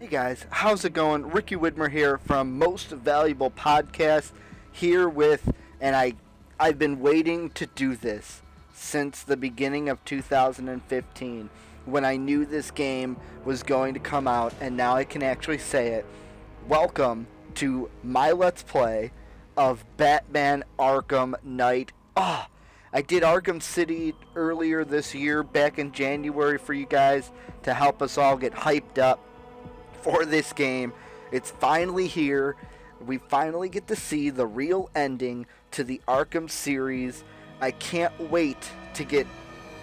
Hey guys, how's it going? Ricky Widmer here from Most Valuable Podcast, here with, and I've been waiting to do this since the beginning of 2015, when I knew this game was going to come out, and now I can actually say it. Welcome to my Let's Play of Batman Arkham Knight. Oh, I did Arkham City earlier this year, back in January, for you guys to help us all get hyped up for this game. It's finally here. We finally get to see the real ending to the Arkham series. I can't wait to get...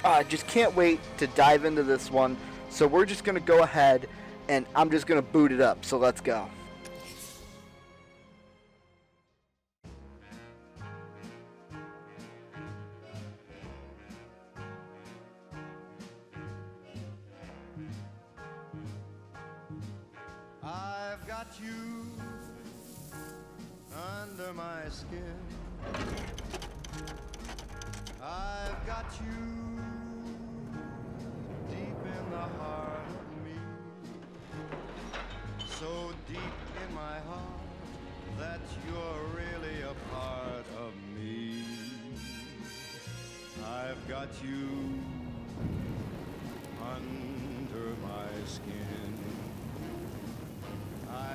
I just can't wait to dive into this one. So we're just going to go ahead and I'm just going to boot it up. So let's go. I've got you under my skin. I've got you deep in the heart of me. So deep in my heart that you're really a part of me. I've got you under my skin.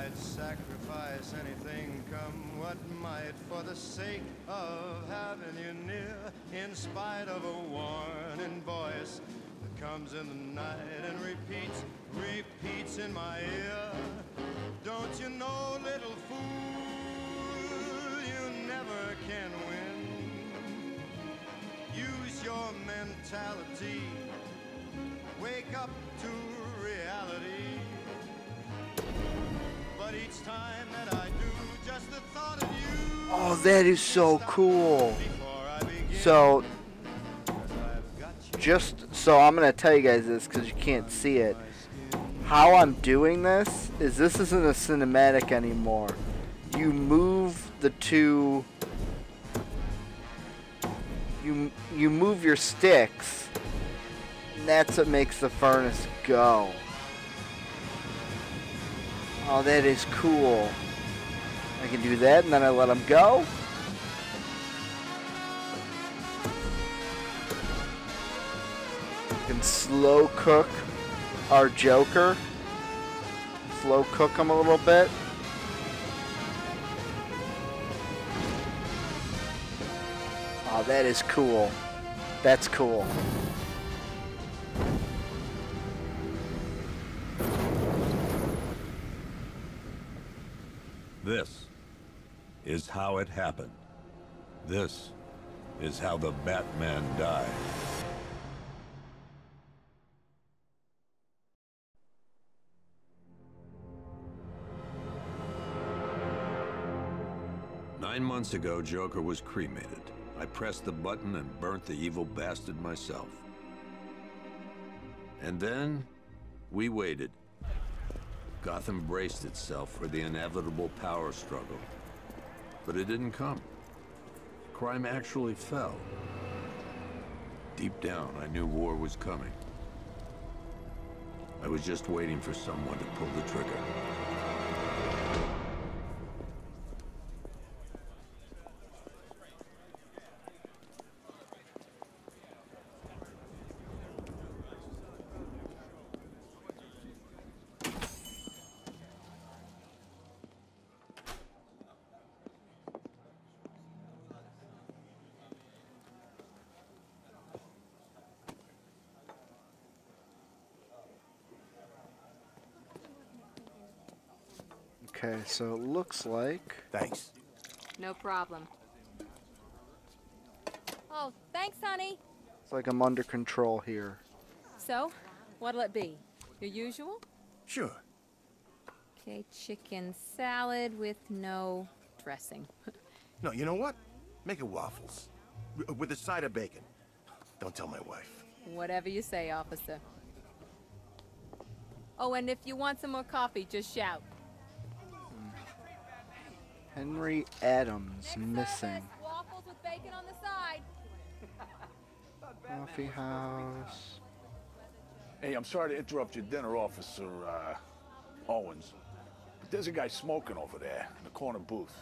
I'd sacrifice anything, come what might, for the sake of having you near, in spite of a warning voice that comes in the night and repeats in my ear. Don't you know, little fool, you never can win. Use your mentality, wake up to reality. Each time that I do, just the thought of you. Oh, that is so cool. So I'm gonna tell you guys this because you can't see it. How I'm doing this isn't a cinematic anymore. You move your sticks, and that's what makes the furnace go. Oh, that is cool. I can do that, and then I let him go. We can slow cook our Joker. Slow cook him a little bit. Oh, that is cool. That's cool. This is how it happened. This is how the Batman died. "9 months ago, Joker was cremated. I pressed the button and burnt the evil bastard myself. And then we waited. Gotham braced itself for the inevitable power struggle, but it didn't come. Crime actually fell. Deep down, I knew war was coming. I was just waiting for someone to pull the trigger. Okay, so it looks like... Thanks. No problem. Oh, thanks, honey. It's like I'm under control here. So, what'll it be? Your usual? Sure. Okay, chicken salad with no dressing. No, you know what? Make it waffles. With a side of bacon. Don't tell my wife. Whatever you say, officer. Oh, and if you want some more coffee, just shout. Henry Adams missing. Waffles with bacon on the side. Coffee house. Hey, I'm sorry to interrupt your dinner, officer. Owens. But there's a guy smoking over there in the corner booth.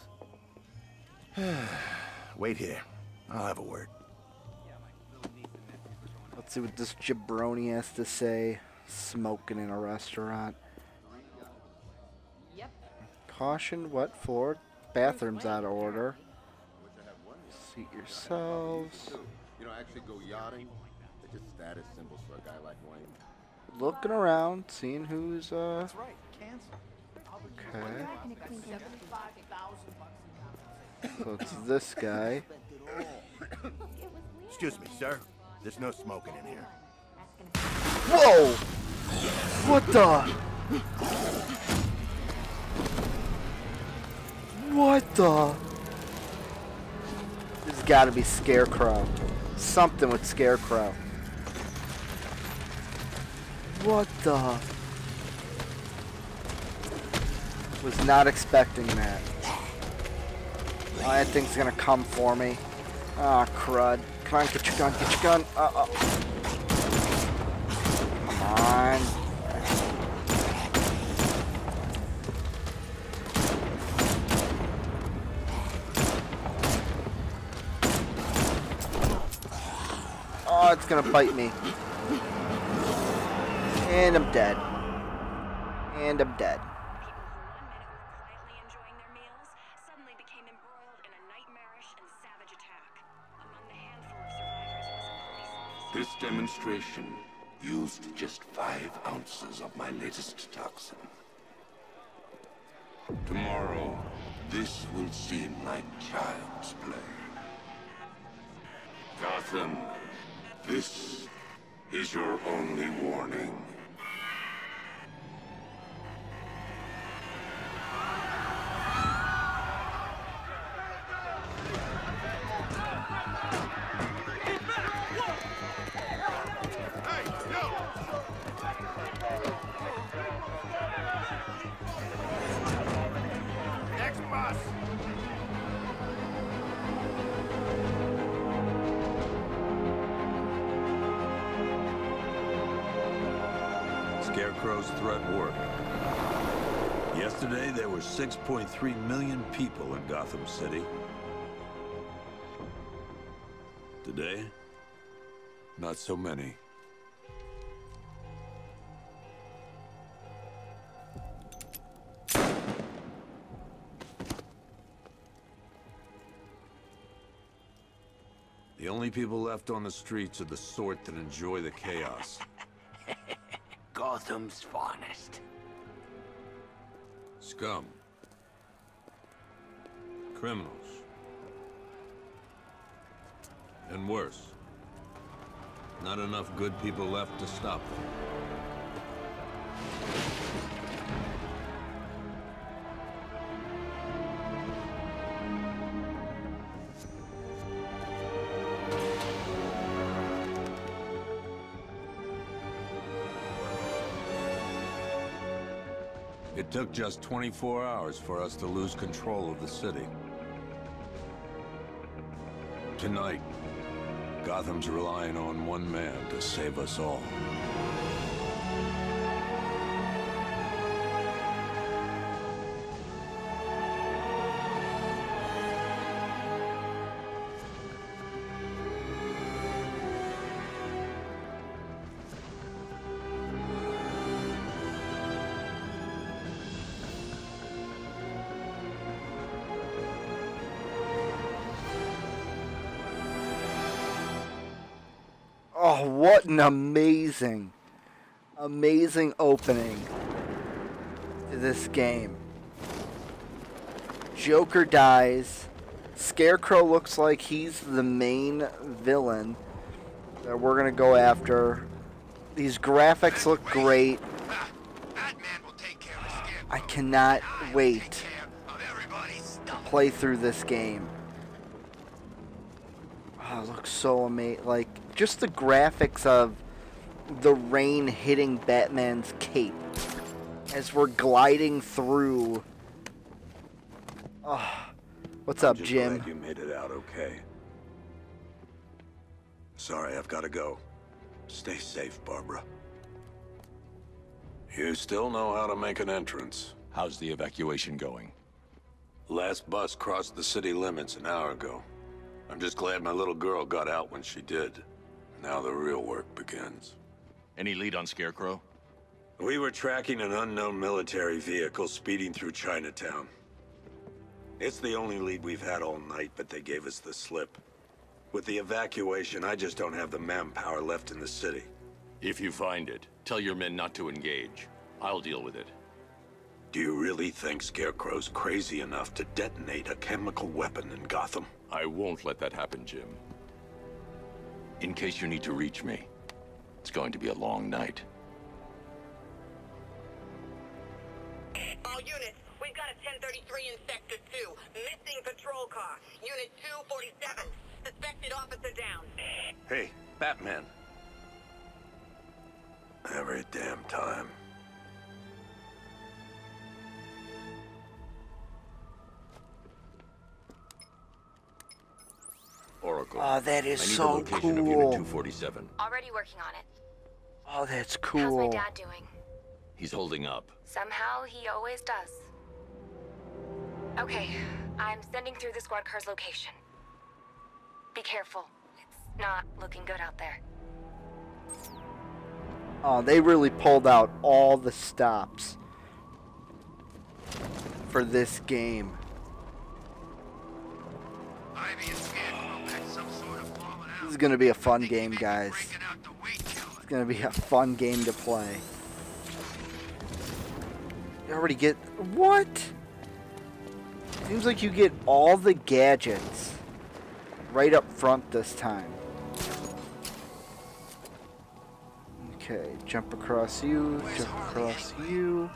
Wait here. I'll have a word. Let's see what this jabroni has to say. Smoking in a restaurant. Yep. Caution, what for? Bathroom's out of order. Seat yourselves. You don't actually go yachting. They're just status symbols for a guy like Wayne. Looking around, seeing who's That's right. Cancel. Okay. So it's this guy. Excuse me, sir. There's no smoking in here. Whoa! What the? What the? There's gotta be Scarecrow. Something with Scarecrow. What the? Was not expecting that. Oh, that thing's gonna come for me. Ah, oh, crud. Come on, get your gun, get your gun. Uh-oh. Come on. Oh, it's gonna bite me. And I'm dead. And I'm dead. This demonstration used just 5 ounces of my latest toxin. Tomorrow, this will seem like child's play. Gotham, this is your only warning. Scarecrow's threat worked. Yesterday, there were 6.3 million people in Gotham City. Today, not so many. The only people left on the streets are the sort that enjoy the chaos. Gotham's finest. Scum. Criminals. And worse. Not enough good people left to stop them. It took just 24 hours for us to lose control of the city. Tonight, Gotham's relying on one man to save us all. Oh, what an amazing, amazing opening to this game. Joker dies. Scarecrow looks like he's the main villain that we're going to go after. These graphics look great. I cannot wait to play through this game. Oh, it looks so amazing. Like, just the graphics of the rain hitting Batman's cape as we're gliding through. Oh, what's up, Jim? I'm just glad you made it out okay. Sorry, I've got to go. Stay safe, Barbara. You still know how to make an entrance. How's the evacuation going? Last bus crossed the city limits an hour ago. I'm just glad my little girl got out when she did. Now the real work begins. Any lead on Scarecrow? We were tracking an unknown military vehicle speeding through Chinatown. It's the only lead we've had all night, but they gave us the slip. With the evacuation, I just don't have the manpower left in the city. If you find it, tell your men not to engage. I'll deal with it. Do you really think Scarecrow's crazy enough to detonate a chemical weapon in Gotham? I won't let that happen, Jim. In case you need to reach me, it's going to be a long night. All units, we've got a 1033 in Sector 2. Missing patrol car. Unit 247. Suspected officer down. Hey, Batman. Every damn time. Oracle. Oh, that is so cool. I need the location of Unit 247. Already working on it. Oh, that's cool. How's my dad doing? He's holding up. Somehow he always does. Okay, I'm sending through the squad car's location. Be careful. It's not looking good out there. Oh, they really pulled out all the stops for this game. This is going to be a fun game, guys. It's going to be a fun game to play. You already get... What? Seems like you get all the gadgets right up front this time. Okay, jump across you, jump across you.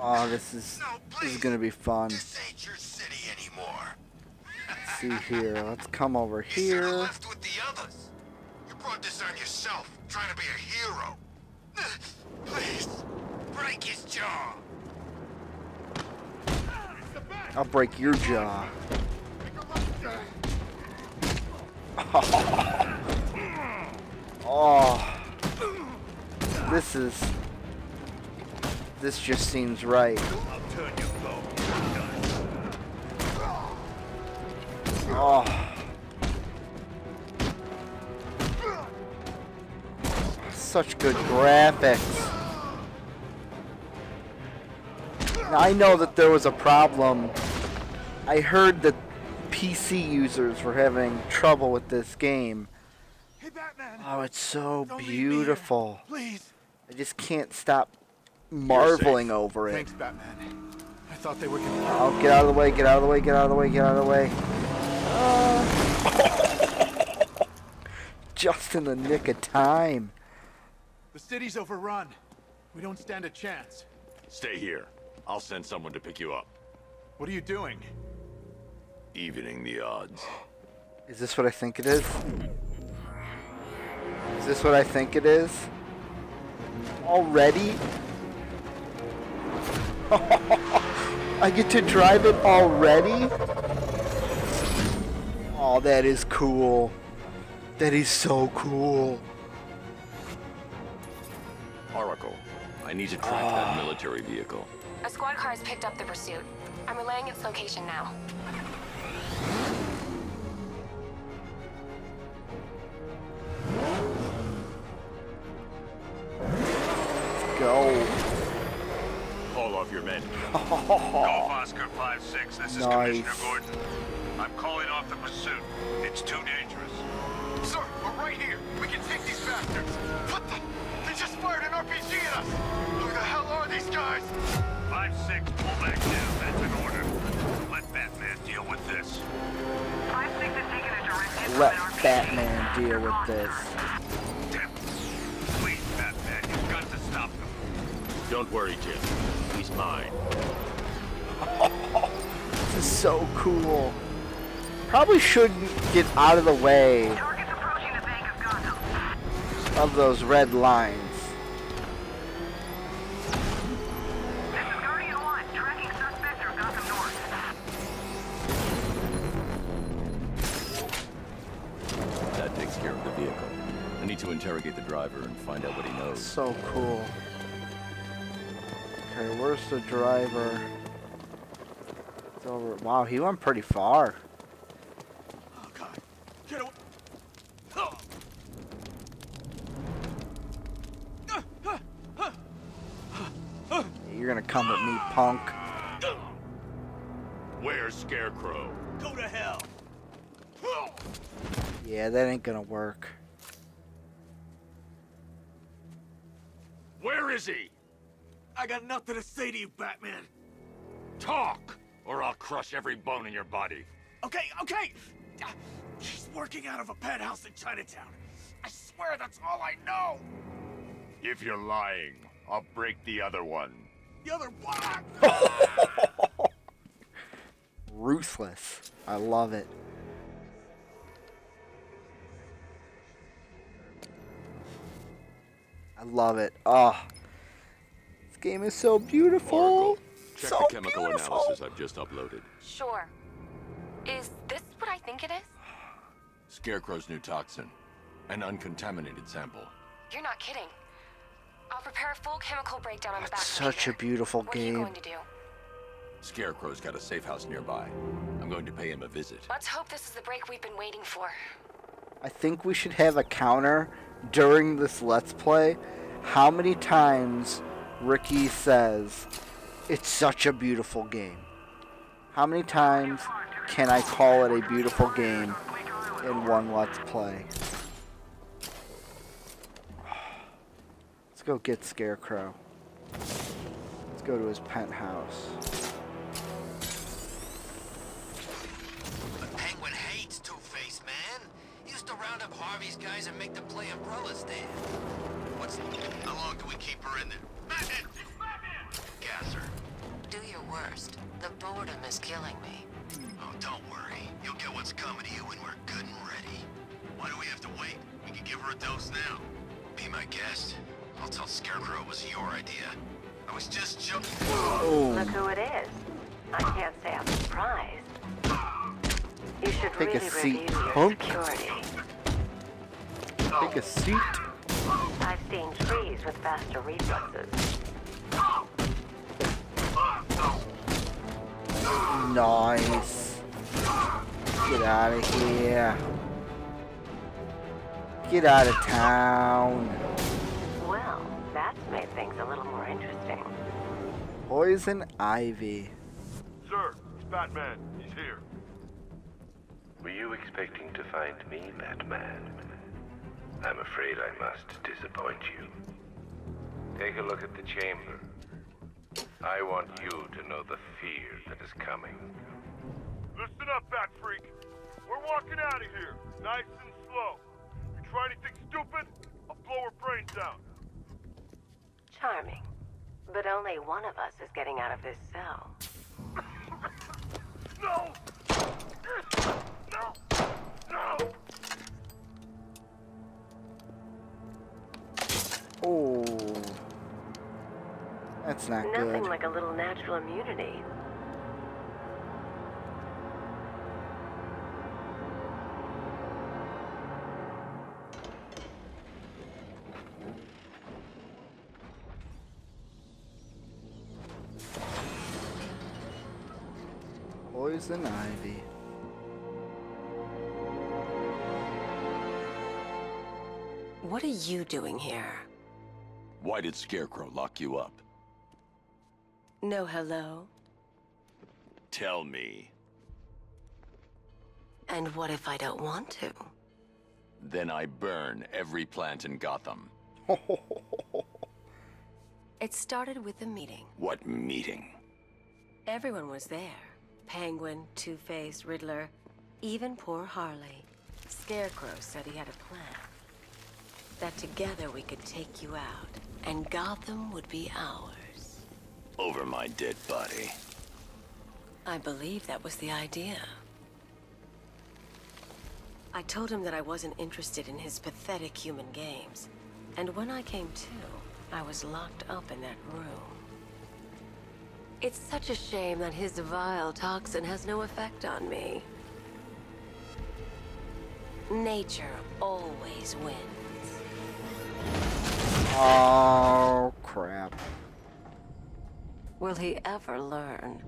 Oh, this is gonna be fun. This ain't your city anymore. Let's see here. Let's come over here. You left with the others. You brought this on yourself, trying to be a hero. Please, break his jaw. I'll break your jaw. Oh, this just seems right. Oh, such good graphics. Now, I know that there was a problem. I heard that PC users were having trouble with this game. Hey, Batman. Oh, it's so beautiful. Please. I just can't stop marveling over it. Thanks, Batman. I thought they were gonna... Oh, get out of the way, get out of the way, get out of the way, get out of the way. Just in the nick of time. The city's overrun. We don't stand a chance. Stay here. I'll send someone to pick you up. What are you doing? Evening the odds. Is this what I think it is? Is this what I think it is? Already? I get to drive it already? Oh, that is cool. That is so cool. Oracle, I need to track that military vehicle. A squad car has picked up the pursuit. I'm relaying its location now. Let's go. Call off your men. Golf Oscar 5-6, this is Commissioner Gordon. I'm calling off the pursuit. It's too dangerous. Sir, we're right here. We can take these bastards. What the? They just fired an RPG at us. Who the hell are these guys? 5-6, pull back now. That's an order. Let Batman deal with this. 5-6 is taking a direct hit from an RPG. Let Batman deal with this. Don't worry, Jim. He's mine. This is so cool. Probably should get out of the way of those red lines. This is Guardian 1, tracking suspect through Gotham North. That takes care of the vehicle. to interrogate the driver and find out what he knows. So cool. Okay, where's the driver? It's over. Wow, he went pretty far. Oh God! Get away! Oh. You're gonna come with me, punk. Where's Scarecrow? Go to hell. Yeah, that ain't gonna work. Where is he? I got nothing to say to you, Batman. Talk, or I'll crush every bone in your body. Okay, okay! She's working out of a penthouse in Chinatown. I swear that's all I know! If you're lying, I'll break the other one. The other one? Ruthless. I love it. I love it. Oh, this game is so beautiful. Oracle, check the chemical analysis I've just uploaded. Sure. Is this what I think it is? Scarecrow's new toxin, an uncontaminated sample. You're not kidding. I'll prepare a full chemical breakdown on the back. Such a beautiful game. What are you going to do? Scarecrow's got a safe house nearby. I'm going to pay him a visit. Let's hope this is the break we've been waiting for. I think we should have a counter during this Let's Play. How many times Ricky says, it's such a beautiful game? How many times can I call it a beautiful game in one Let's Play? Let's go get Scarecrow. Let's go to his penthouse. Harvey's guys and make them play umbrella stand. What's how long do we keep her in there? Batman! It's Batman! Gas her. Do your worst. The boredom is killing me. Oh, don't worry. You'll get what's coming to you when we're good and ready. Why do we have to wait? We can give her a dose now. Be my guest. I'll tell Scarecrow it was your idea. I was just joking. Oh. Look who it is. I can't say I'm surprised. You should take really a seat, punk. Take a seat. I've seen trees with faster reflexes. Nice. Get out of here. Get out of town. Well, that's made things a little more interesting. Poison Ivy. Sir, it's Batman. He's here. Were you expecting to find me, Batman? I'm afraid I must disappoint you. Take a look at the chamber. I want you to know the fear that is coming. Listen up, Bat Freak. We're walking out of here, nice and slow. If you try anything stupid, I'll blow her brains out. Charming. But only one of us is getting out of this cell. No! No! No! Oh, that's not good. Nothing like a little natural immunity. Poison Ivy. What are you doing here? Why did Scarecrow lock you up? No hello. Tell me. And what if I don't want to? Then I burn every plant in Gotham. It started with a meeting. What meeting? Everyone was there. Penguin, Two-Face, Riddler, even poor Harley. Scarecrow said he had a plan. That together we could take you out, and Gotham would be ours. Over my dead body. I believe that was the idea. I told him that I wasn't interested in his pathetic human games, and when I came to, I was locked up in that room. It's such a shame that his vile toxin has no effect on me. Nature always wins. Oh, crap. Will he ever learn?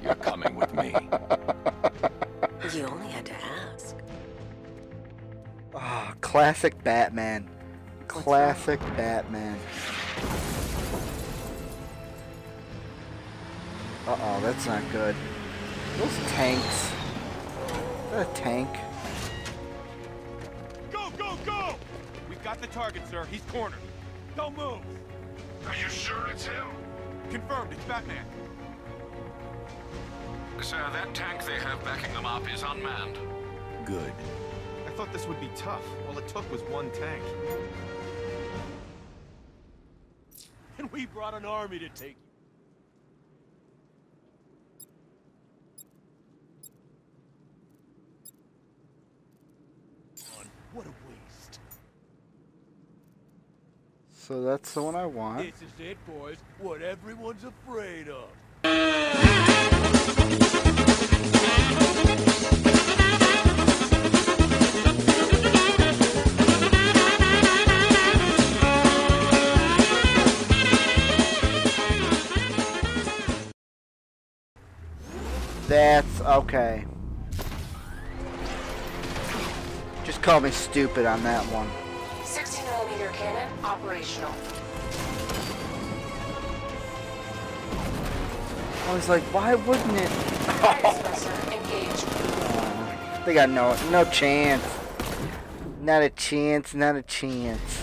You're coming with me. You only had to ask. Oh, classic Batman. Classic Batman. Uh-oh, that's not good. Those tanks. Is that a tank? Go, go, go! We've got the target, sir. He's cornered. Don't move. Are you sure it's him? Confirmed, it's Batman. Sir, that tank they have backing them up is unmanned. Good. I thought this would be tough. All it took was one tank. And we brought an army to take you. What a waste. So that's the one I want. This is it, boys. What everyone's afraid of. That's okay. Call me stupid on that one. 60mm cannon operational. I was like, why wouldn't it? Oh. They got no chance. Not a chance. Not a chance.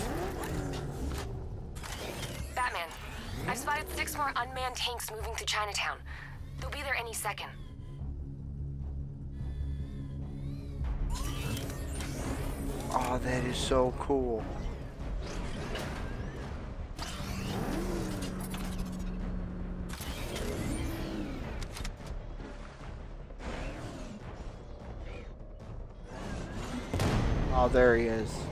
Batman, I've spotted 6 more unmanned tanks moving through Chinatown. They'll be there any second. Oh, that is so cool. Oh, there he is. So I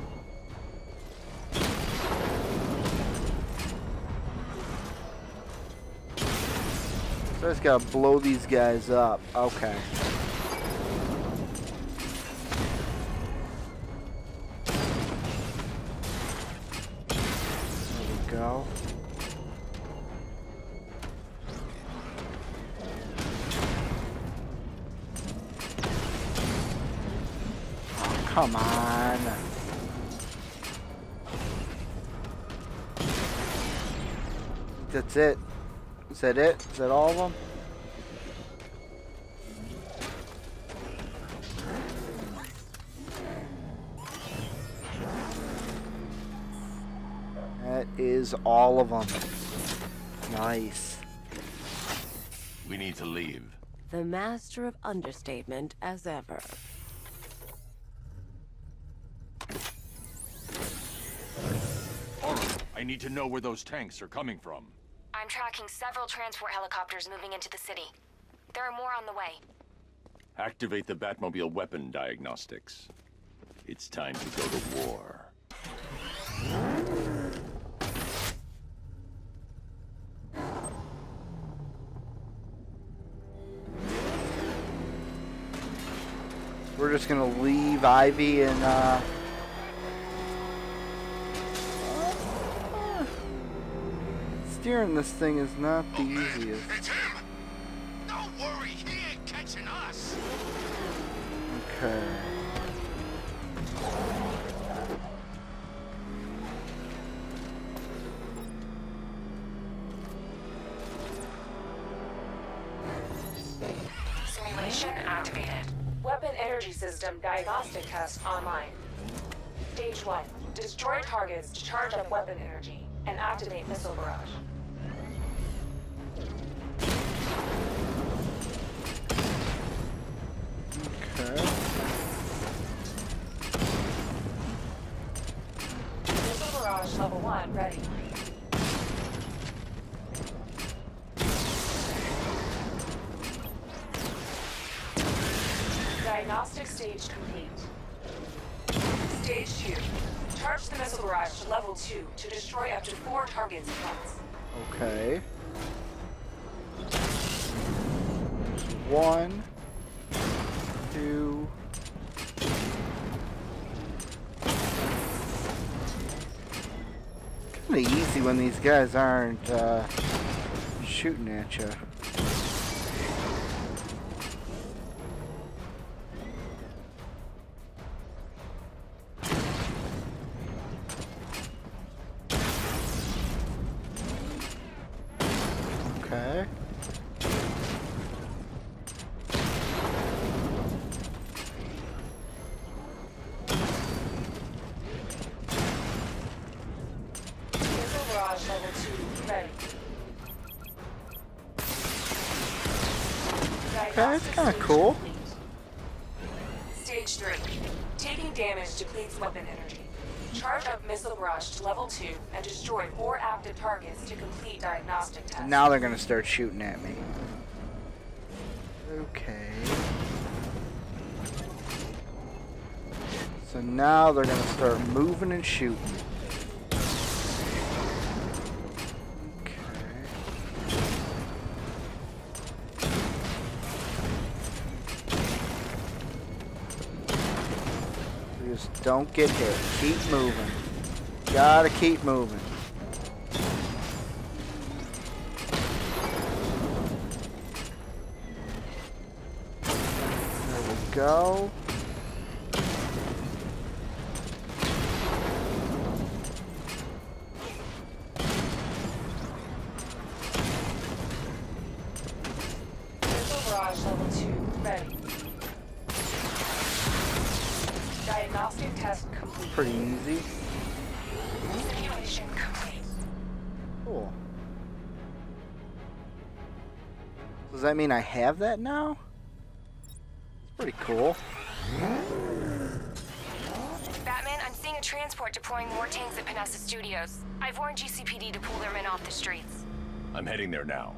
just gotta blow these guys up. Okay. Come on. That's it. Is that it? Is that all of them? That is all of them. Nice. We need to leave. The master of understatement as ever. I need to know where those tanks are coming from. I'm tracking several transport helicopters moving into the city. There are more on the way. Activate the Batmobile weapon diagnostics. It's time to go to war. We're just gonna leave Ivy and, Steering this thing is not the easiest. It's him. Don't worry, he ain't catching us. Okay. Simulation activated. Weapon energy system diagnostic test online. Stage 1. Destroy targets to charge up weapon energy and activate missile barrage. Level 1 ready. Diagnostic stage complete. Stage 2. Charge the missile barrage to level 2 to destroy up to 4 targets at once. Okay. 1, 2. Kinda easy when these guys aren't shooting at you. Targets to complete diagnostic tests. Now they're gonna start shooting at me. Okay. So now they're gonna start moving and shooting. Okay. You just don't get hit. Keep moving. Gotta keep moving. Go. Missile barrage level 2 ready. Diagnostic test complete. Pretty easy. Simulation complete. Cool. Does that mean I have that now? Pretty cool. Batman, I'm seeing a transport deploying more tanks at Panassa Studios. I've warned GCPD to pull their men off the streets. I'm heading there now.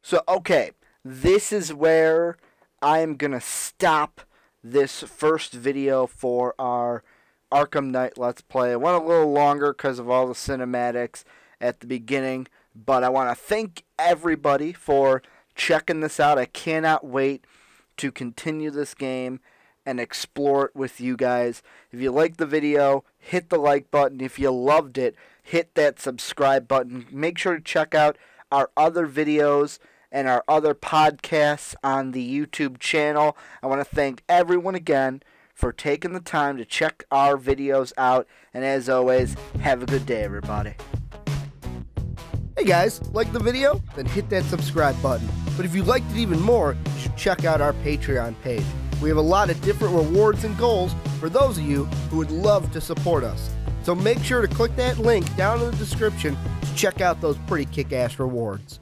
So, okay. This is where I'm going to stop this first video for our Arkham Knight Let's Play. I went a little longer because of all the cinematics at the beginning. But I want to thank everybody for checking this out. I cannot wait to continue this game and explore it with you guys. If you liked the video, hit the like button. If you loved it, hit that subscribe button. Make sure to check out our other videos and our other podcasts on the YouTube channel. I want to thank everyone again for taking the time to check our videos out. And as always, have a good day, everybody. Hey guys, like the video? Then hit that subscribe button. But if you liked it even more, you should check out our Patreon page. We have a lot of different rewards and goals for those of you who would love to support us. So make sure to click that link down in the description to check out those pretty kick-ass rewards.